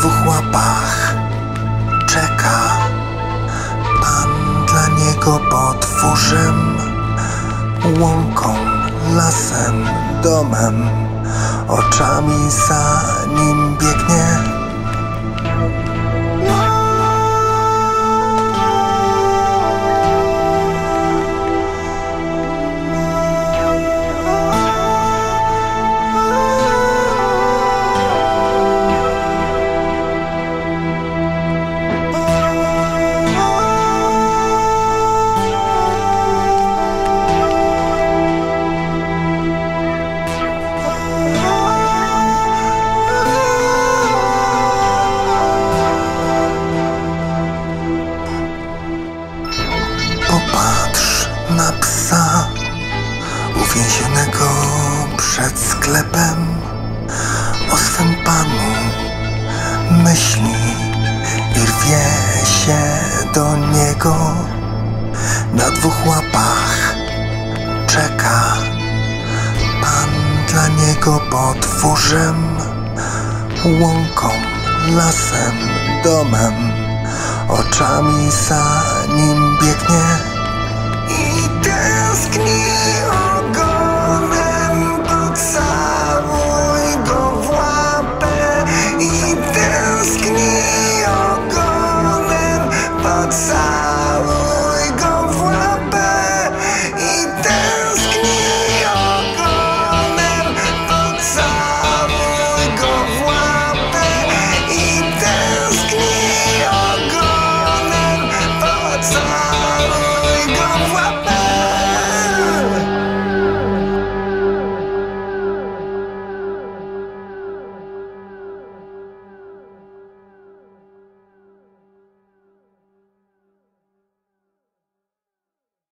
dwóch łapach czeka. Pan dla niego podwórzem, łąką, lasem, domem, oczami za nim biegnie. Na psa uwięzionego przed sklepem, o swym panu myśli i rwie się do niego. Na dwóch łapach czeka, pan dla niego podwórzem, łąką, lasem, domem, oczami za nim biegnie. Tęskni.